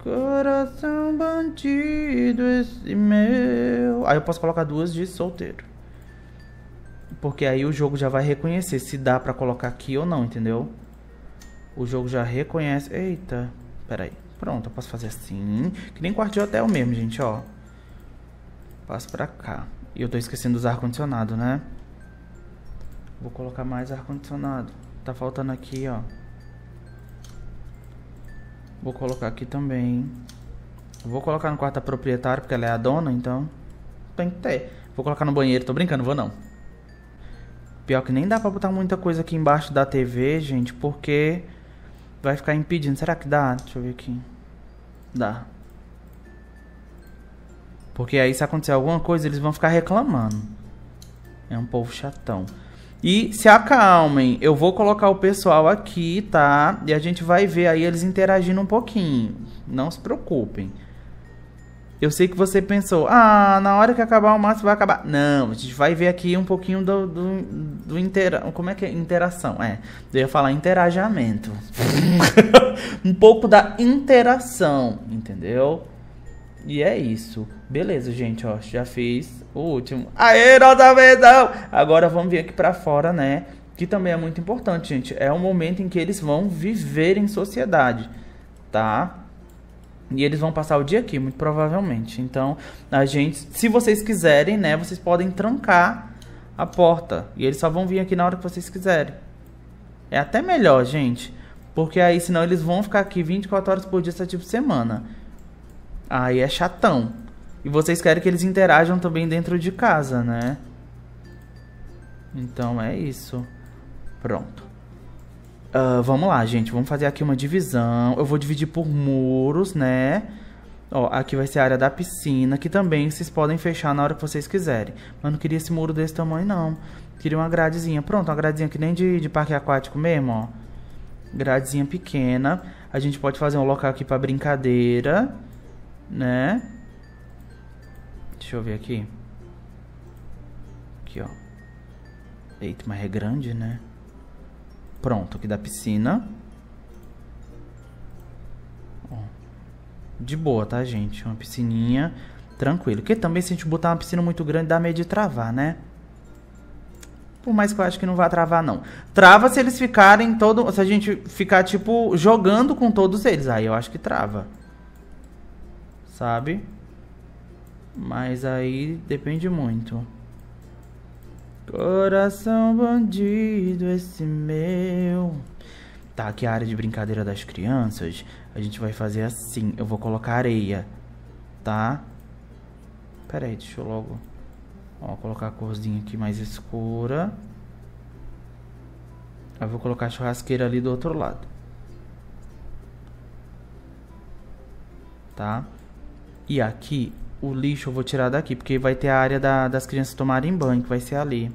Coração bandido esse meu... Aí eu posso colocar 2 de solteiro. Porque aí o jogo já vai reconhecer se dá pra colocar aqui ou não, entendeu? O jogo já reconhece... Eita, peraí. Pronto, eu posso fazer assim. Que nem quarto de hotel mesmo, gente, ó. Passo pra cá. E eu tô esquecendo de usar ar-condicionado, né? Vou colocar mais ar-condicionado. Tá faltando aqui, ó. Vou colocar aqui também. Vou colocar no quarto da proprietária, porque ela é a dona, então... Tem que ter. Vou colocar no banheiro. Tô brincando, vou não. Pior que nem dá pra botar muita coisa aqui embaixo da TV, gente, porque... Vai ficar impedindo. Será que dá? Deixa eu ver aqui. Dá. Porque aí se acontecer alguma coisa, eles vão ficar reclamando. É um povo chatão. E se acalmem, eu vou colocar o pessoal aqui, tá? E a gente vai ver aí eles interagindo um pouquinho. Não se preocupem. Eu sei que você pensou, ah, na hora que acabar o Márcio vai acabar. Não, a gente vai ver aqui um pouquinho do como é que é? Interação, é. Eu ia falar interajamento. Um pouco da interação, entendeu? E é isso. Beleza, gente, ó. Já fiz o último. Aê, nossa visão! Agora vamos vir aqui pra fora, né? Que também é muito importante, gente. É o momento em que eles vão viver em sociedade, tá? E eles vão passar o dia aqui, muito provavelmente. Então, a gente... Se vocês quiserem, né? Vocês podem trancar a porta. E eles só vão vir aqui na hora que vocês quiserem. É até melhor, gente. Porque aí, senão, eles vão ficar aqui 24 horas por dia, 7 dias por semana. Aí é chatão. E vocês querem que eles interajam também dentro de casa, né? Então, é isso. Pronto. Vamos lá, gente. Vamos fazer aqui uma divisão. Eu vou dividir por muros, né? Ó, aqui vai ser a área da piscina, que também vocês podem fechar na hora que vocês quiserem. Mas não queria esse muro desse tamanho, não. Queria uma gradezinha. Pronto, uma gradezinha que nem de parque aquático mesmo, ó. Gradezinha pequena. A gente pode fazer um local aqui pra brincadeira, né? Deixa eu ver aqui. Aqui, ó. Eita, mas é grande, né? Pronto, aqui da piscina. De boa, tá, gente? Uma piscininha tranquilo. Porque também, se a gente botar uma piscina muito grande, dá medo de travar, né? Por mais que eu acho que não vai travar, não. Trava se eles ficarem todo... Se a gente ficar, tipo, jogando com todos eles. Aí eu acho que trava. Sabe? Mas aí depende muito. Coração bandido esse meu... Tá, aqui a área de brincadeira das crianças. A gente vai fazer assim. Eu vou colocar areia, tá? Pera aí, deixa eu logo... Ó, colocar a corzinha aqui mais escura. Aí eu vou colocar a churrasqueira ali do outro lado. Tá? E aqui, o lixo eu vou tirar daqui, porque vai ter a área das crianças tomarem banho, que vai ser ali.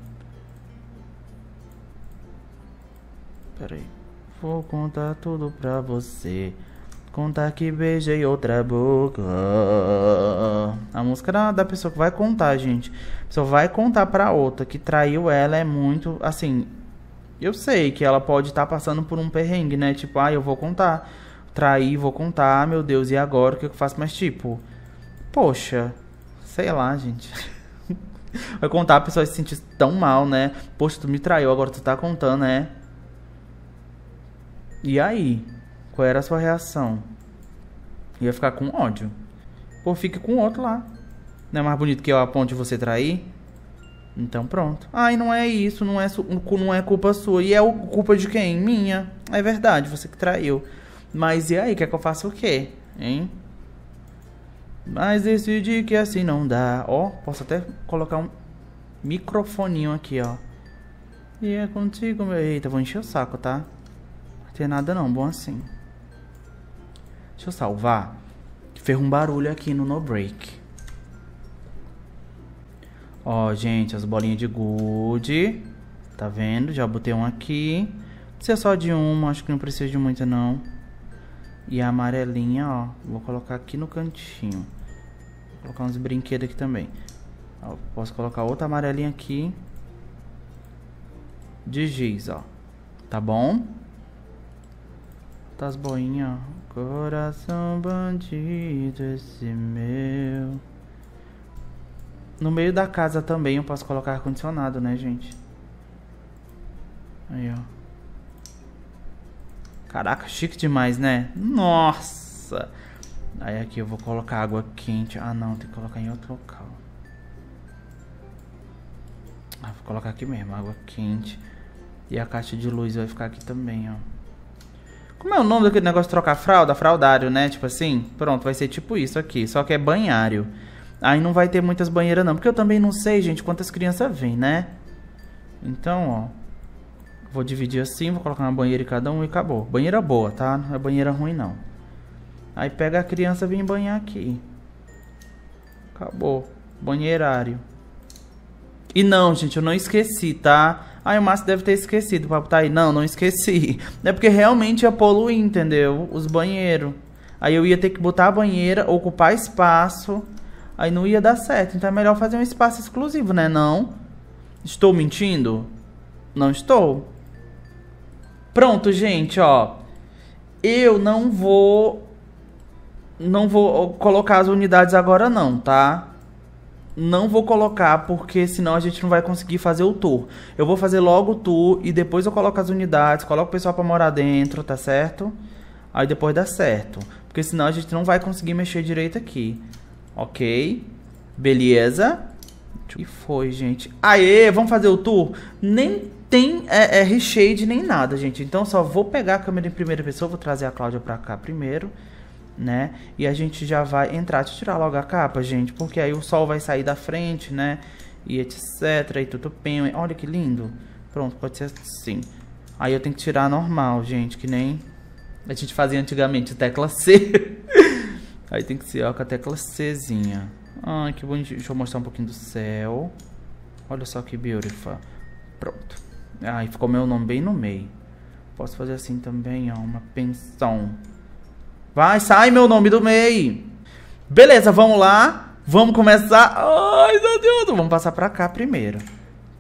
Pera aí. Vou contar tudo pra você. Contar que beijei outra boca. A música da pessoa que vai contar, gente. A pessoa vai contar pra outra que traiu ela. É muito, assim... Eu sei que ela pode estar passando por um perrengue, né? Tipo, ah, eu vou contar. Traí, vou contar. Meu Deus, e agora? O que eu faço? Mas, tipo... Poxa. Sei lá, gente. Vai contar, a pessoa se sentir tão mal, né? Poxa, tu me traiu, agora tu tá contando, né? E aí? Qual era a sua reação? Ia ficar com ódio. Pô, fique com o outro lá. Não é mais bonito que eu a ponto de você trair? Então pronto. Ai, não é isso, não é culpa sua. E é culpa de quem? Minha. É verdade, você que traiu. Mas e aí? Quer que eu faça o quê? Hein? Mas decidi que assim não dá. Ó, posso até colocar um microfoninho aqui, ó. E é contigo, meu... Eita, vou encher o saco, tá? Tem nada não, bom assim. Deixa eu salvar. Fez um barulho aqui no no break. Ó, gente, as bolinhas de gude. Tá vendo? Já botei um aqui. Precisa só de uma, acho que não precisa de muita não. E a amarelinha, ó, vou colocar aqui no cantinho. Vou colocar uns brinquedos aqui também. Ó, posso colocar outra amarelinha aqui. De giz, ó. Tá bom? As boinhas, ó. Coração bandido esse meu. No meio da casa também eu posso colocar ar-condicionado, né, gente? Aí, ó. Caraca, chique demais, né? Nossa! Aí aqui eu vou colocar água quente. Ah, não, tem que colocar em outro local. Ah, vou colocar aqui mesmo, água quente. E a caixa de luz vai ficar aqui também, ó. Como é o nome daquele negócio de trocar fralda? Fraldário, né? Tipo assim. Pronto, vai ser tipo isso aqui. Só que é banhário. Aí não vai ter muitas banheiras não. Porque eu também não sei, gente, quantas crianças vêm, né? Então, ó. Vou dividir assim. Vou colocar uma banheira em cada um e acabou. Banheira boa, tá? Não é banheira ruim, não. Aí pega a criança e vem banhar aqui. Acabou. Banheirário. E não, gente, eu não esqueci, tá? Ah, o Márcio deve ter esquecido pra botar aí. Não, não esqueci. É porque realmente ia poluir, entendeu? Os banheiros. Aí eu ia ter que botar a banheira, ocupar espaço. Aí não ia dar certo. Então é melhor fazer um espaço exclusivo, né? Não? Estou mentindo? Não estou? Pronto, gente, ó. Eu não vou... Não vou colocar as unidades agora não, tá? Não vou colocar, porque senão a gente não vai conseguir fazer o tour. Eu vou fazer logo o tour e depois eu coloco as unidades, coloco o pessoal pra morar dentro, tá certo? Aí depois dá certo. Porque senão a gente não vai conseguir mexer direito aqui. Ok? Beleza? E foi, gente. Aê! Vamos fazer o tour? Nem tem reshade nem nada, gente. Então só vou pegar a câmera em primeira pessoa, vou trazer a Cláudia pra cá primeiro, né? E a gente já vai entrar. Deixa eu tirar logo a capa, gente, porque aí o sol vai sair da frente, né? E etc, e tudo bem. Olha que lindo. Pronto, pode ser assim. Aí eu tenho que tirar normal, gente, que nem a gente fazia antigamente, tecla C. Aí tem que ser, ó, com a tecla Czinha. Ai, que bonitinho. Deixa eu mostrar um pouquinho do céu. Olha só que beautiful. Pronto. Aí ficou meu nome bem no meio. Posso fazer assim também, ó, uma pensão. Vai, sai meu nome do meio. Beleza, vamos lá. Vamos começar. Ai, meu Deus. Vamos passar pra cá primeiro,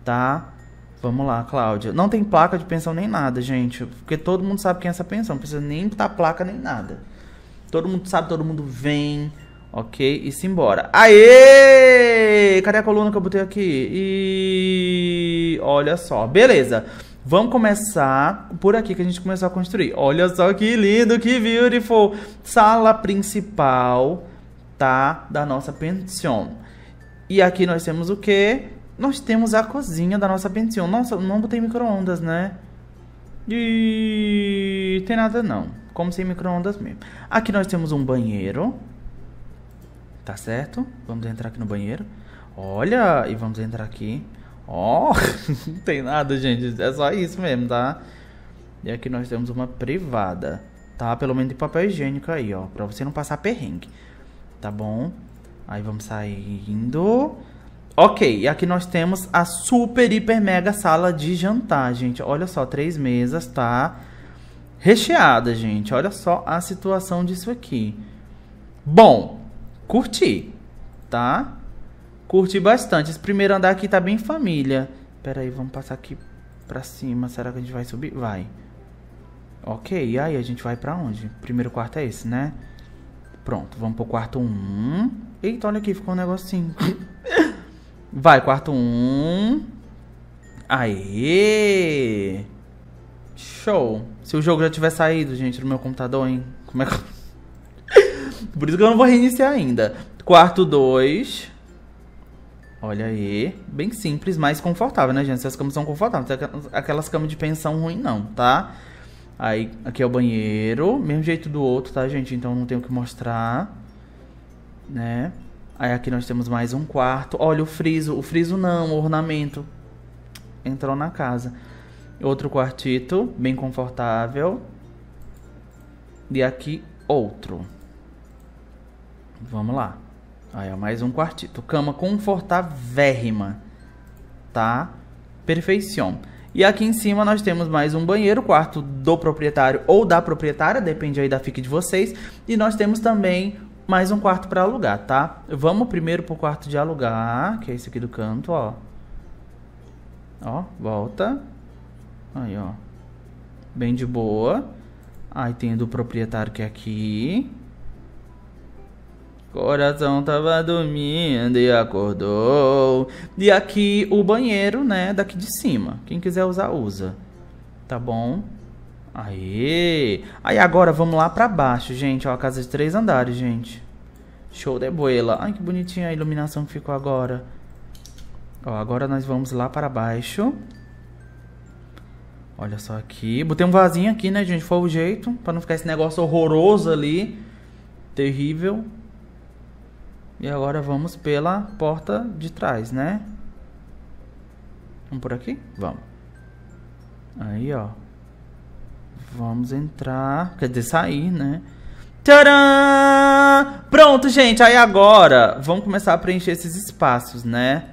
tá? Vamos lá, Cláudia. Não tem placa de pensão nem nada, gente. Porque todo mundo sabe quem é essa pensão. Não precisa nem botar placa nem nada. Todo mundo sabe, todo mundo vem. Ok? E simbora. Aê! Cadê a coluna que eu botei aqui? E... olha só. Beleza. Vamos começar por aqui que a gente começou a construir. Olha só que lindo, que beautiful. Sala principal, tá? Da nossa pensão. E aqui nós temos o quê? Nós temos a cozinha da nossa pensão. Nossa, não botei micro-ondas, né? E... tem nada não. Como sem micro-ondas mesmo. Aqui nós temos um banheiro. Tá certo? Vamos entrar aqui no banheiro. Olha! E vamos entrar aqui. Ó! Oh, não tem nada, gente. É só isso mesmo, tá? E aqui nós temos uma privada. Tá? Pelo menos de papel higiênico aí, ó. Pra você não passar perrengue. Tá bom? Aí vamos saindo... ok, e aqui nós temos a super, hiper, mega sala de jantar, gente. Olha só, 3 mesas, tá? Recheada, gente. Olha só a situação disso aqui. Bom, curti, tá? Curti bastante. Esse primeiro andar aqui tá bem família. Pera aí, vamos passar aqui pra cima. Será que a gente vai subir? Vai. Ok, e aí a gente vai pra onde? Primeiro quarto é esse, né? Pronto, vamos pro quarto 1. Eita, olha aqui, ficou um negocinho. Vai, quarto 1. Aê! Show! Se o jogo já tiver saído, gente, no meu computador, hein? Como é que... por isso que eu não vou reiniciar ainda. Quarto 2. Olha aí. Bem simples, mas confortável, né, gente? Essas camas são confortáveis. Aquelas camas de pensão ruim, não, tá? Aí, aqui é o banheiro. Mesmo jeito do outro, tá, gente? Então não tenho o que mostrar, né? Aí aqui nós temos mais um quarto. Olha o friso não, o ornamento. Entrou na casa. Outro quartito, bem confortável. E aqui outro. Vamos lá. Aí é mais um quartito. Cama confortavérrima, tá? Perfeição. E aqui em cima nós temos mais um banheiro, quarto do proprietário ou da proprietária, depende aí da fique de vocês. E nós temos também... mais um quarto pra alugar, tá? Vamos primeiro pro quarto de alugar, que é esse aqui do canto, ó. Ó, volta. Aí, ó. Bem de boa. Aí tem o do proprietário que é aqui. Coração tava dormindo e acordou. E aqui o banheiro, né? Daqui de cima. Quem quiser usar, usa. Tá bom? Aê! Aí agora vamos lá pra baixo, gente. Ó, a casa de 3 andares, gente. Show de bola. Ai, que bonitinha a iluminação que ficou agora. Ó, agora nós vamos lá para baixo. Olha só aqui. Botei um vasinho aqui, né, gente? Foi o jeito. Pra não ficar esse negócio horroroso ali. Terrível. E agora vamos pela porta de trás, né? Vamos por aqui? Vamos. Aí, ó. Vamos entrar, quer dizer, sair, né? Tcharam! Pronto, gente, aí agora vamos começar a preencher esses espaços, né?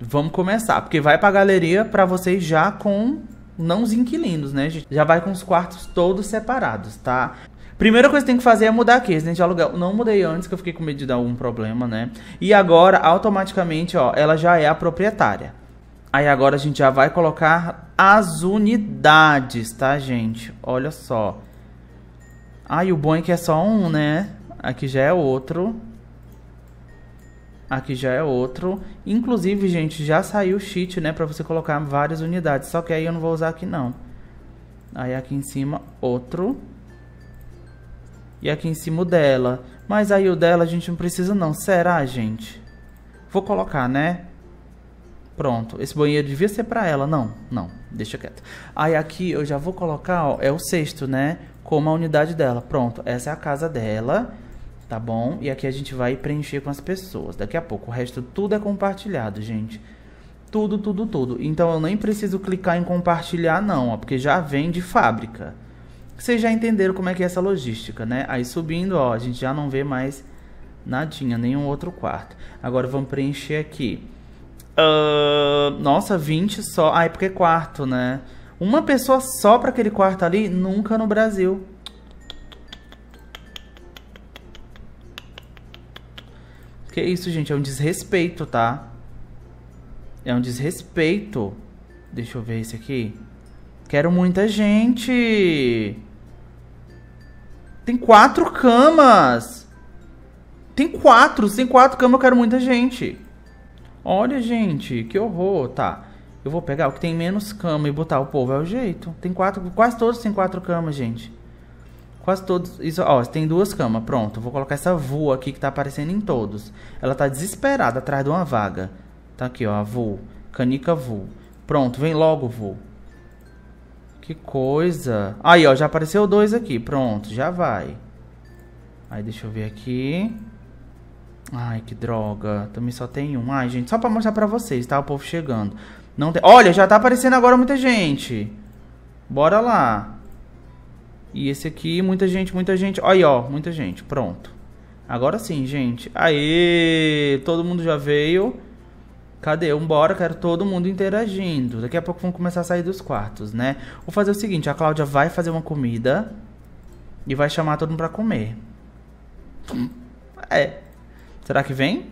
Vamos começar, porque vai pra galeria pra vocês já com, não os inquilinos, né, gente? Já vai com os quartos todos separados, tá? Primeira coisa que tem que fazer é mudar aqui, gente, aluguel. Não mudei antes, que eu fiquei com medo de dar algum problema, né? E agora, automaticamente, ó, ela já é a proprietária. Aí agora a gente já vai colocar as unidades, tá, gente? Olha só. Ai, o bom é que é só um, né? Aqui já é outro. Aqui já é outro. Inclusive, gente, já saiu o cheat, né? Pra você colocar várias unidades. Só que aí eu não vou usar aqui, não. Aí aqui em cima, outro. E aqui em cima o dela. Mas aí o dela a gente não precisa, não. Será, gente? Vou colocar, né? Pronto, esse banheiro devia ser pra ela. Não, não, deixa quieto. Aí aqui eu já vou colocar, ó, é o sexto, né? Como a unidade dela. Pronto, essa é a casa dela, tá bom? E aqui a gente vai preencher com as pessoas. Daqui a pouco, o resto tudo é compartilhado, gente. Tudo, tudo, tudo. Então eu nem preciso clicar em compartilhar, não, ó, porque já vem de fábrica. Vocês já entenderam como é que é essa logística, né? Aí subindo, ó, a gente já não vê mais nadinha, nenhum outro quarto. Agora vamos preencher aqui. Nossa, 20 só. Ah, é porque é quarto, né? Uma pessoa só pra aquele quarto ali, nunca no Brasil. Que isso, gente? É um desrespeito, tá? É um desrespeito. Deixa eu ver esse aqui. Quero muita gente. Tem 4 camas. Tem quatro camas, eu quero muita gente. Olha, gente, que horror, tá? Eu vou pegar o que tem menos cama e botar o povo, é o jeito. Tem 4, quase todos tem 4 camas, gente. Quase todos, isso, ó, tem 2 camas, pronto. Vou colocar essa voo aqui que tá aparecendo em todos. Ela tá desesperada atrás de uma vaga. Tá aqui, ó, a voo, canica voo. Pronto, vem logo voo. Que coisa. Aí, ó, já apareceu 2 aqui, pronto, já vai. Aí, deixa eu ver aqui. Ai, que droga. Também só tem 1. Ai, gente, só pra mostrar pra vocês, tá? O povo chegando. Não tem... Olha, já tá aparecendo agora muita gente. Bora lá. E esse aqui, muita gente, muita gente. Aí, ó, muita gente. Pronto. Agora sim, gente. Aê! Todo mundo já veio. Cadê? Vambora, quero todo mundo interagindo. Daqui a pouco vão começar a sair dos quartos, né? Vou fazer o seguinte, a Cláudia vai fazer uma comida e vai chamar todo mundo pra comer. É... Será que vem?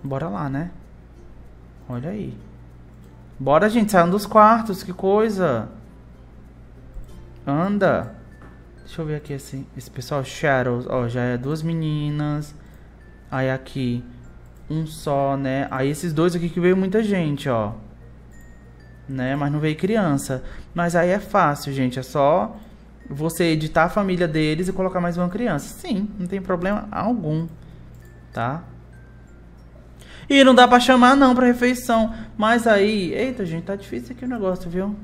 Bora lá, né? Olha aí. Bora, gente. Saiam dos quartos. Que coisa. Anda. Deixa eu ver aqui assim. Esse pessoal. Shadows. Ó, já é 2 meninas. Aí aqui. 1 só, né? Aí esses 2 aqui que veio muita gente, ó. Né? Mas não veio criança. Mas aí é fácil, gente. É só... você editar a família deles e colocar mais uma criança. Sim, não tem problema algum, tá? E não dá pra chamar não pra refeição. Mas aí... Eita, gente, tá difícil aqui o negócio, viu?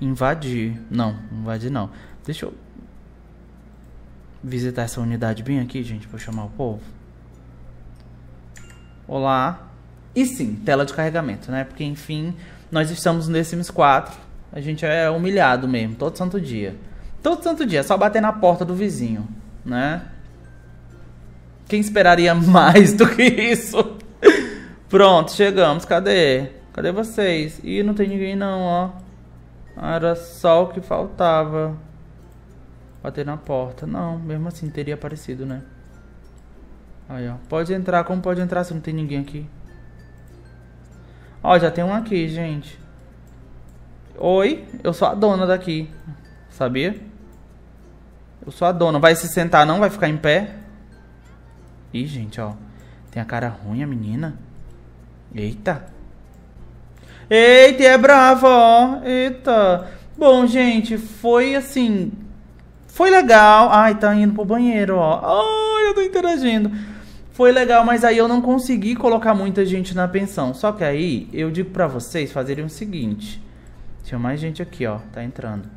Invadir. Não, invadir não. Deixa eu... visitar essa unidade bem aqui, gente, pra chamar o povo. Olá. E sim, tela de carregamento, né? Porque, enfim, nós estamos no The Sims 4... A gente é humilhado mesmo, todo santo dia. Todo santo dia, é só bater na porta do vizinho, né? Quem esperaria mais do que isso? Pronto, chegamos, cadê? Cadê vocês? Ih, não tem ninguém não, ó. Era só o que faltava. Bater na porta, não, mesmo assim teria aparecido, né? Aí, ó, pode entrar, como pode entrar se não tem ninguém aqui? Ó, já tem um aqui, gente. Oi, eu sou a dona daqui, sabia? Eu sou a dona, vai se sentar não? Vai ficar em pé? Ih, gente, ó, tem a cara ruim a menina. Eita. Eita, é brava, ó, eita. Bom, gente, foi assim, foi legal. Ai, tá indo pro banheiro, ó. Ai, eu tô interagindo. Foi legal, mas aí eu não consegui colocar muita gente na pensão. Só que aí, eu digo pra vocês fazerem o seguinte... Tinha mais gente aqui, ó, tá entrando.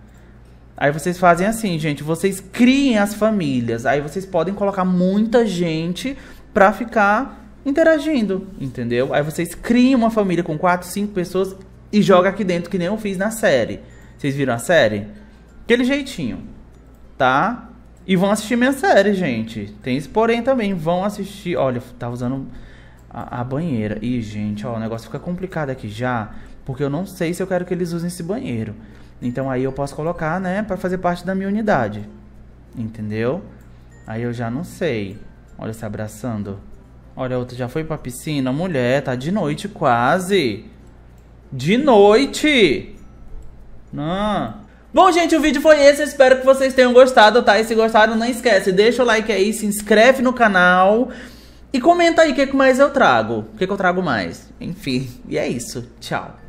Aí vocês fazem assim, gente, vocês criem as famílias. Aí vocês podem colocar muita gente pra ficar interagindo, entendeu? Aí vocês criem uma família com 4, 5 pessoas e joga aqui dentro, que nem eu fiz na série. Vocês viram a série? Aquele jeitinho, tá? E vão assistir minha série, gente. Tem esse porém também, vão assistir. Olha, tá usando a banheira. Ih, gente, ó, o negócio fica complicado aqui já. Porque eu não sei se eu quero que eles usem esse banheiro. Então aí eu posso colocar, né? Pra fazer parte da minha unidade. Entendeu? Aí eu já não sei. Olha se abraçando. Olha, a outra já foi pra piscina. Mulher, tá de noite quase. De noite! Não... Bom, gente, o vídeo foi esse, eu espero que vocês tenham gostado, tá? E se gostaram, não esquece, deixa o like aí, se inscreve no canal... E comenta aí o que mais eu trago. O que eu trago mais. Enfim, e é isso. Tchau.